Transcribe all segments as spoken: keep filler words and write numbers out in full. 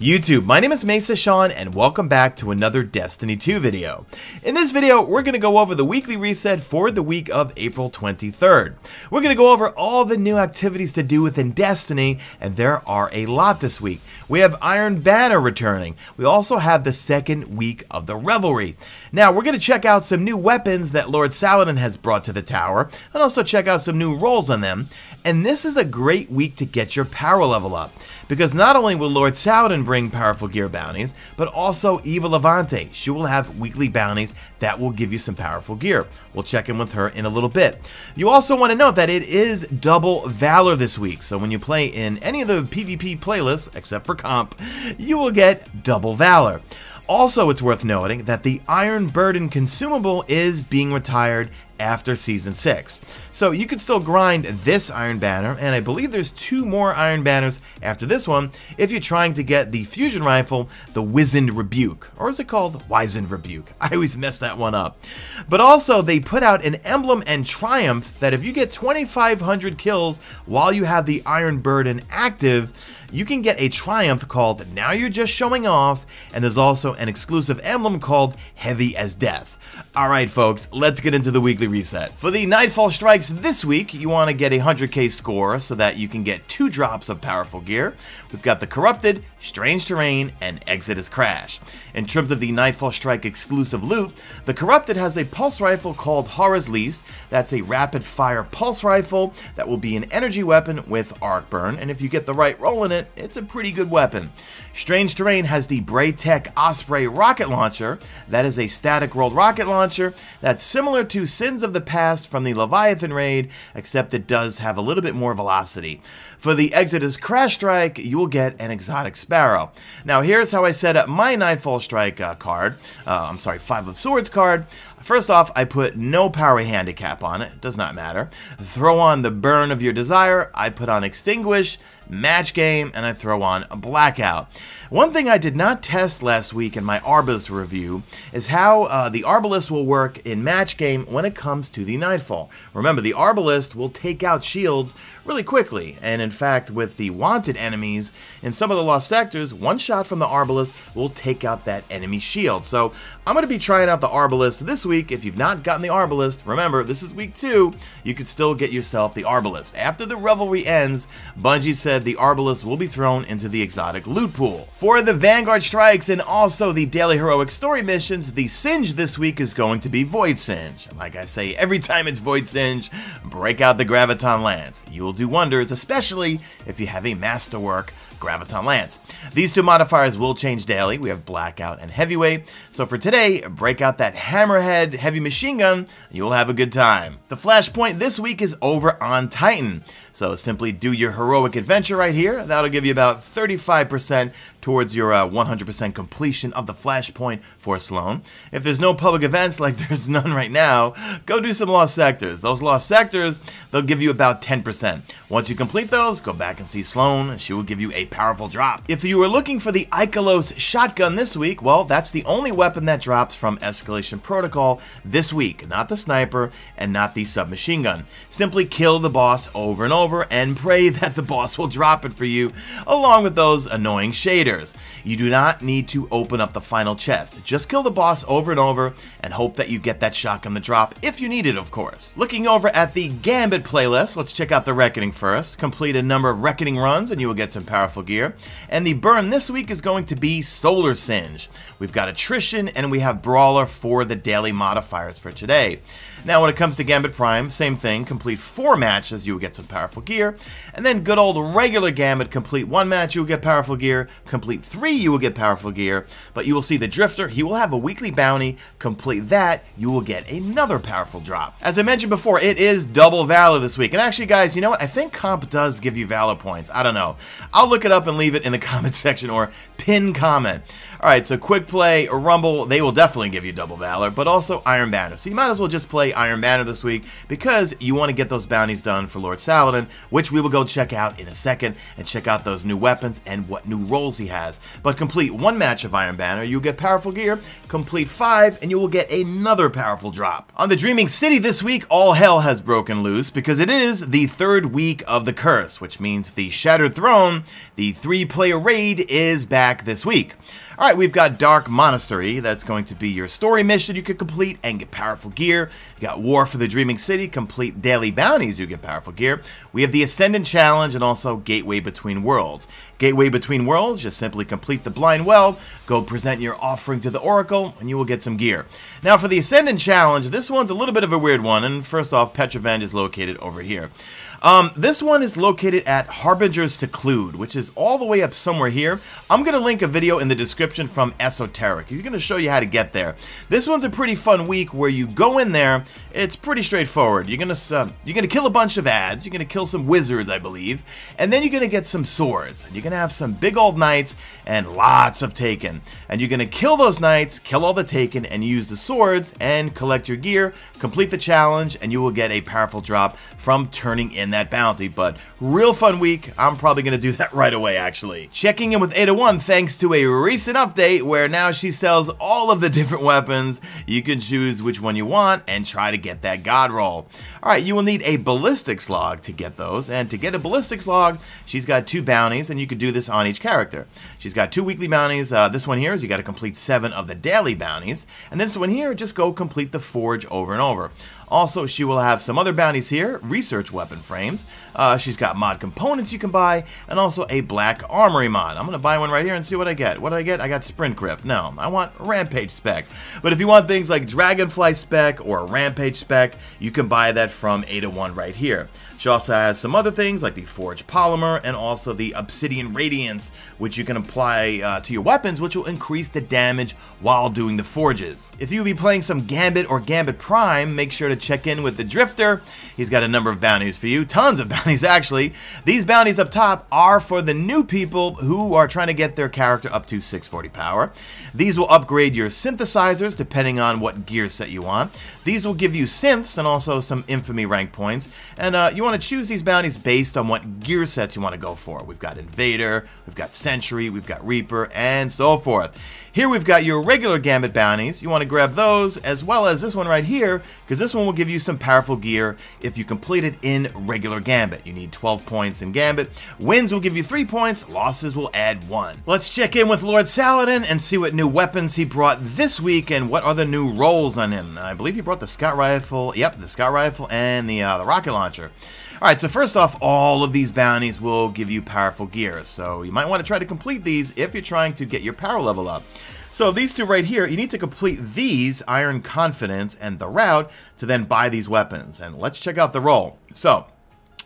YouTube, my name is Mesa Sean and welcome back to another Destiny two video. In this video, we're going to go over the weekly reset for the week of April twenty-third. We're going to go over all the new activities to do within Destiny, and there are a lot this week. We have Iron Banner returning. We also have the second week of the Revelry. Now, we're going to check out some new weapons that Lord Saladin has brought to the tower, and also check out some new roles on them. And this is a great week to get your power level up, because not only will Lord Saladin bring powerful gear bounties, but also Eva Levante. She will have weekly bounties that will give you some powerful gear. We'll check in with her in a little bit. You also want to note that it is double valor this week, so when you play in any of the PvP playlists, except for comp, you will get double valor. Also, it's worth noting that the Iron Burden consumable is being retired after Season six. So you can still grind this Iron Banner, and I believe there's two more Iron Banners after this one if you're trying to get the Fusion Rifle, the Wizened Rebuke, or is it called Wizened Rebuke? I always mess that one up. But also, they put out an Emblem and Triumph that if you get twenty-five hundred kills while you have the Iron Burden active, you can get a Triumph called Now You're Just Showing Off, and there's also an exclusive emblem called Heavy as Death. Alright folks, let's get into the weekly reset. For the Nightfall Strikes this week, you want to get a one hundred K score so that you can get two drops of powerful gear. We've got the Corrupted, Strange Terrain, and Exodus Crash. In terms of the Nightfall Strike exclusive loot, the Corrupted has a pulse rifle called Horror's Least. That's a rapid fire pulse rifle that will be an energy weapon with arc burn, and if you get the right roll in it, it's a pretty good weapon. Strange Terrain has the Braytech Osprey rocket launcher. That is a static rolled rocket launcher that's similar to Sin's of the Past from the Leviathan raid, except it does have a little bit more velocity. For the Exodus Crash Strike, you'll get an exotic sparrow. Now here's how I set up my Nightfall Strike uh, card, uh, I'm sorry, Five of Swords card. First off, I put no power handicap on it, does not matter. Throw on the burn of your desire, I put on extinguish, match game, and I throw on a blackout. One thing I did not test last week in my Arbalest review is how uh, the Arbalest will work in match game when it comes to the Nightfall. Remember, the Arbalest will take out shields really quickly, and in fact with the wanted enemies in some of the lost sectors, one shot from the Arbalest will take out that enemy shield. So I'm going to be trying out the Arbalest this week. Week, if you've not gotten the Arbalest, remember this is week two, you could still get yourself the Arbalest. After the Revelry ends, Bungie said the Arbalest will be thrown into the exotic loot pool. For the Vanguard Strikes and also the Daily Heroic Story missions, the Singe this week is going to be Void Singe. Like I say, every time it's Void Singe, break out the Graviton Lance. You will do wonders, especially if you have a Masterwork Graviton Lance. These two modifiers will change daily. We have Blackout and Heavyweight. So for today, break out that Hammerhead Heavy Machine Gun. You'll have a good time. The Flashpoint this week is over on Titan. So simply do your heroic adventure right here. That'll give you about thirty-five percent towards your uh, one hundred percent completion of the Flashpoint for Sloan. If there's no public events, like there's none right now, go do some lost sectors. Those lost sectors, they'll give you about ten percent. Once you complete those, go back and see Sloan. She will give you a powerful drop. If you were looking for the Ikelos shotgun this week, well, that's the only weapon that drops from Escalation Protocol this week, not the sniper and not the submachine gun. Simply kill the boss over and over and pray that the boss will drop it for you, along with those annoying shaders. You do not need to open up the final chest. Just kill the boss over and over and hope that you get that shotgun to drop, if you need it, of course. Looking over at the Gambit playlist, let's check out the Reckoning first. Complete a number of Reckoning runs and you will get some powerful gear, and the burn this week is going to be Solar Singe. We've got Attrition and we have Brawler for the daily modifiers for today. Now when it comes to Gambit Prime, same thing, complete four matches, you will get some powerful gear, and then good old regular Gambit, complete one match, you will get powerful gear, complete three, you will get powerful gear, but you will see the Drifter, he will have a weekly bounty, complete that, you will get another powerful drop. As I mentioned before, it is double valor this week, and actually guys, you know what, I think comp does give you valor points, I don't know, I'll look at up and leave it in the comment section or pin comment. Alright, so Quick Play, Rumble, they will definitely give you double valor, but also Iron Banner. So you might as well just play Iron Banner this week because you want to get those bounties done for Lord Saladin Island, which we will go check out in a second, and check out those new weapons and what new roles he has. But complete one match of Iron Banner, you'll get powerful gear. Complete five, and you will get another powerful drop. On the Dreaming City this week, all hell has broken loose because it is the third week of the Curse, which means the Shattered Throne, the three-player raid, is back this week. All right, we've got Dark Monastery. That's going to be your story mission you could complete and get powerful gear. You got War for the Dreaming City, complete daily bounties, you get powerful gear. We have the Ascendant Challenge and also Gateway Between Worlds. Gateway Between Worlds, just simply complete the Blind Well, go present your offering to the Oracle, and you will get some gear. Now for the Ascendant Challenge, this one's a little bit of a weird one, and first off, Petrovenge is located over here. Um, this one is located at Harbinger's Seclude, which is all the way up somewhere here. I'm going to link a video in the description from Esoteric. He's going to show you how to get there. This one's a pretty fun week where you go in there. It's pretty straightforward. You're going to uh, you're going to kill a bunch of ads. You're going to kill some wizards, I believe, and then you're going to get some swords. And you're going to have some big old knights and lots of taken. And you're going to kill those knights, kill all the taken, and use the swords and collect your gear. Complete the challenge, and you will get a powerful drop from turning in that bounty. But real fun week. I'm probably going to do that right away, actually. Checking in with Ada One thanks to a recent update where now she sells all of the different weapons. You can choose which one you want and try to get that god roll. Alright, you will need a ballistics log to get those, and to get a ballistics log, she's got two bounties, and you could do this on each character. She's got two weekly bounties. Uh, this one here is you got to complete seven of the daily bounties, and this one here, just go complete the forge over and over. Also, she will have some other bounties here, research weapon frames. Uh, she's got mod components you can buy, and also a black armory mod. I'm going to buy one right here and see what I get. What did I get? I got sprint grip. No, I want rampage spec. But if you want things like dragonfly spec or rampage spec, you can buy that from Ada One right here. She also has some other things like the forge polymer and also the obsidian radiance, which you can apply uh, to your weapons, which will increase the damage while doing the forges. If you'll be playing some Gambit or Gambit Prime, make sure to check in with the Drifter. He's got a number of bounties for you, tons of bounties actually. These bounties up top are for the new people who are trying to get their character up to six forty power. These will upgrade your synthesizers depending on what gear set you want. These will give you synths and also some infamy rank points, and uh, you want to choose these bounties based on what gear sets you want to go for. We've got Invader, we've got Sentry, we've got Reaper, and so forth. Here we've got your regular Gambit bounties. You want to grab those as well as this one right here, because this one will give you some powerful gear if you complete it in regular Gambit. You need twelve points in Gambit. Wins will give you three points, losses will add one. Let's check in with Lord Saladin and see what new weapons he brought this week and what are the new roles on him. I believe he brought the Scott Rifle, yep, the Scott Rifle and the, uh, the rocket launcher. Alright, so first off, all of these bounties will give you powerful gear, so you might want to try to complete these if you're trying to get your power level up. So these two right here, you need to complete these, Iron Confidence and the Route, to then buy these weapons. And let's check out the role. So,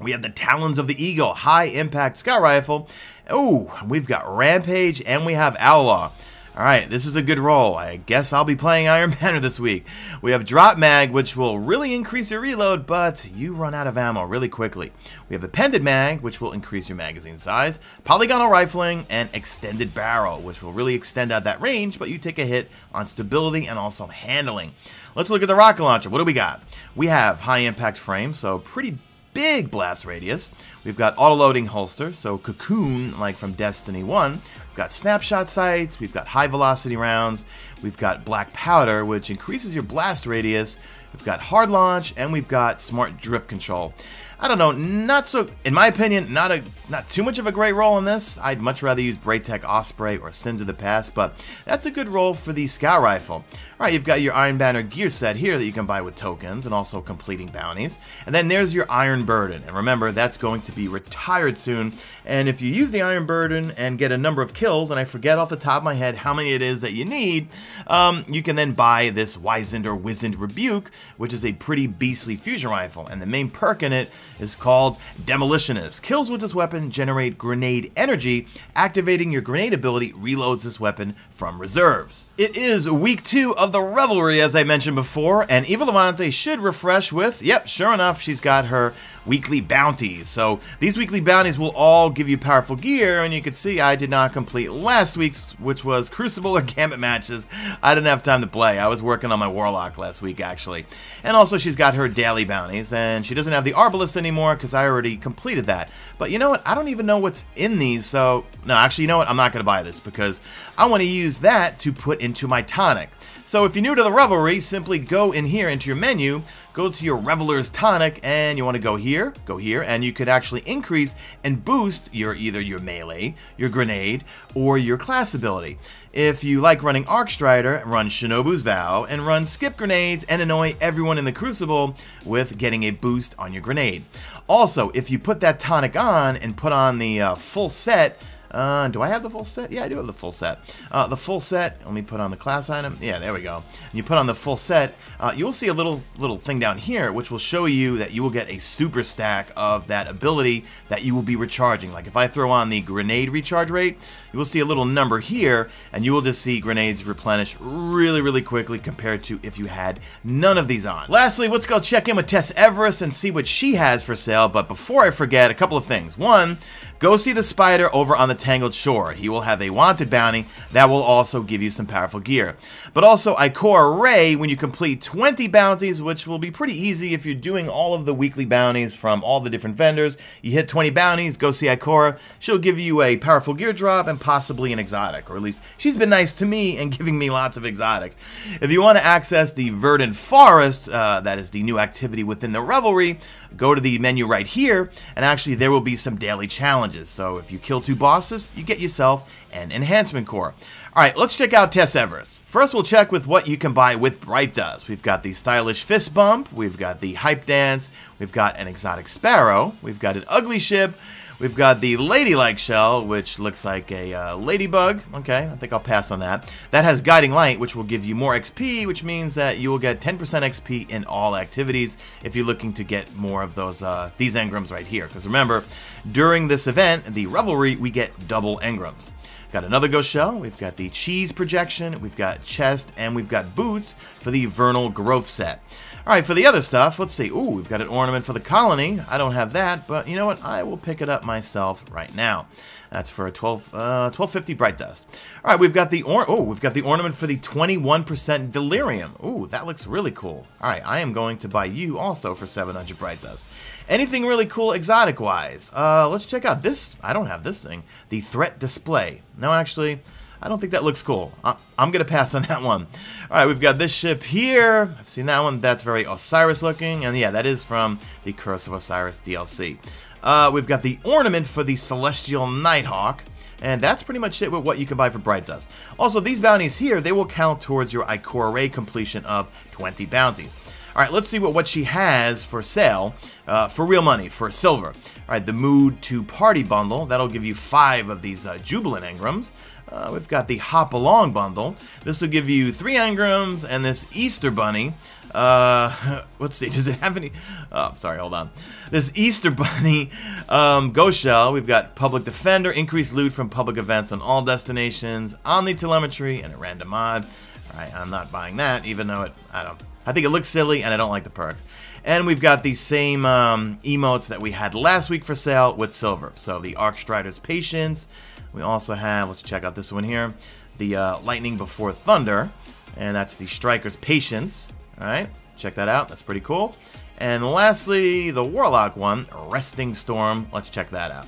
we have the Talons of the Eagle, High Impact Scout Rifle. Oh, we've got Rampage, and we have Outlaw. Alright, this is a good role. I guess I'll be playing Iron Banner this week. We have Drop Mag, which will really increase your reload, but you run out of ammo really quickly. We have the Pendant Mag, which will increase your magazine size, Polygonal Rifling, and Extended Barrel, which will really extend out that range, but you take a hit on stability and also handling. Let's look at the Rocket Launcher. What do we got? We have High Impact Frame, so pretty big blast radius. We've got auto-loading holster, so Cocoon, like from Destiny one. We've got snapshot sights, we've got high velocity rounds, we've got black powder, which increases your blast radius, we've got hard launch, and we've got smart drift control. I don't know, not so, in my opinion, not a not too much of a great role in this. I'd much rather use Braytech Osprey or Sin's Of the Past, but that's a good role for the Scout Rifle. Alright, you've got your Iron Banner gear set here that you can buy with tokens and also completing bounties. And then there's your Iron Burden, and remember, that's going to be retired soon, and if you use the Iron Burden and get a number of kills, and I forget off the top of my head how many it is that you need, um, you can then buy this Wizened or Wizened Rebuke, which is a pretty beastly fusion rifle, and the main perk in it is called Demolitionist. Kills with this weapon generate grenade energy. Activating your grenade ability reloads this weapon from reserves. It is week two of the Revelry, as I mentioned before, and Eva Levante should refresh with, yep, sure enough, she's got her weekly bounties. So These weekly bounties will all give you powerful gear, and you can see I did not complete last week's, which was Crucible or Gambit matches. I didn't have time to play. I was working on my Warlock last week, actually. And also, she's got her daily bounties, and she doesn't have the Arbalest anymore because I already completed that. But you know what? I don't even know what's in these, so... No, actually, you know what? I'm not going to buy this because I want to use that to put into my tonic. So if you're new to the Revelry, simply go in here into your menu, go to your Reveler's Tonic, and you want to go here, go here, and you could actually increase and boost your either your melee, your grenade, or your class ability. If you like running Arcstrider, run Shinobu's Vow, and run Skip Grenades, and annoy everyone in the Crucible with getting a boost on your grenade. Also, if you put that tonic on and put on the uh, full set, Uh, do I have the full set? Yeah, I do have the full set. Uh, the full set, let me put on the class item. Yeah, there we go. And you put on the full set, uh, you'll see a little little thing down here, which will show you that you will get a super stack of that ability that you will be recharging. Like if I throw on the grenade recharge rate, you will see a little number here, and you will just see grenades replenish really, really quickly compared to if you had none of these on. Lastly, let's go check in with Tess Everest and see what she has for sale, but before I forget, a couple of things. One, go see the spider over on the Tangled Shore. He will have a wanted bounty that will also give you some powerful gear. But also Ikora Rey, when you complete twenty bounties, which will be pretty easy if you're doing all of the weekly bounties from all the different vendors. You hit twenty bounties, go see Ikora. She'll give you a powerful gear drop and possibly an exotic, or at least she's been nice to me and giving me lots of exotics. If you want to access the Verdant Forest, uh, that is the new activity within the Revelry, go to the menu right here, and actually there will be some daily challenges. So if you kill two bosses, you get yourself an enhancement core. Alright, let's check out Tess Everest. First, we'll check with what you can buy with Bright Dust. We've got the Stylish Fist Bump, we've got the Hype Dance, we've got an Exotic Sparrow, we've got an Ugly Ship, we've got the Ladylike Shell, which looks like a uh, ladybug. Okay, I think I'll pass on that. That has Guiding Light, which will give you more X P, which means that you will get ten percent X P in all activities if you're looking to get more of those uh, these engrams right here. Because remember, during this event, the Revelry, we get double engrams. Got another Ghost Shell, we've got the Cheese Projection, we've got Chest, and we've got Boots for the Vernal Growth set. Alright, for the other stuff, let's see. Ooh, we've got an Ornament for the Colony. I don't have that, but you know what? I will pick it up myself right now. That's for a twelve, uh, twelve fifty Bright Dust. Alright, we've got the or oh, we've got the Ornament for the twenty-one percent Delirium. Ooh, that looks really cool. Alright, I am going to buy you also for seven hundred Bright Dust. Anything really cool exotic-wise? Uh, let's check out this. I don't have this thing. The Threat Display. No, actually, I don't think that looks cool. I'm going to pass on that one. All right, we've got this ship here. I've seen that one. That's very Osiris looking. And yeah, that is from the Curse of Osiris D L C. Uh, we've got the ornament for the Celestial Nighthawk. And that's pretty much it with what you can buy for Bright Dust. Also, these bounties here, they will count towards your Ikora Rey completion of twenty bounties. All right, let's see what, what she has for sale uh, for real money, for silver. All right, the Mood to Party Bundle. That'll give you five of these uh, Jubilant Engrams. Uh, we've got the Hop Along Bundle. This will give you three Engrams and this Easter Bunny. Uh, let's see, does it have any... Oh, sorry, hold on. This Easter Bunny um, Ghost Shell. We've got Public Defender, increased loot from public events on all destinations, Omni Telemetry, and a random mod. All right, I'm not buying that, even though it... I don't... I think it looks silly, and I don't like the perks. And we've got the same um, emotes that we had last week for sale with silver. So the Arcstrider's Patience. We also have, let's check out this one here, the uh, Lightning Before Thunder. And that's the Striker's Patience. All right, check that out. That's pretty cool. And lastly, the Warlock one, Resting Storm. Let's check that out.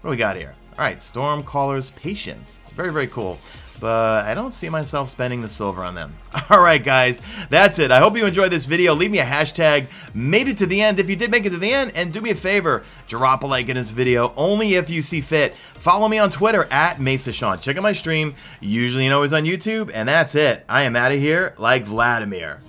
What do we got here? All right, Stormcaller's Patience. Very, very cool. But I don't see myself spending the silver on them. Alright guys, that's it. I hope you enjoyed this video. Leave me a hashtag, made it to the end, if you did make it to the end. And do me a favor, drop a like in this video, only if you see fit. Follow me on Twitter, at Mesa Sean. Check out my stream, usually and always on YouTube. And that's it. I am out of here like Vladimir.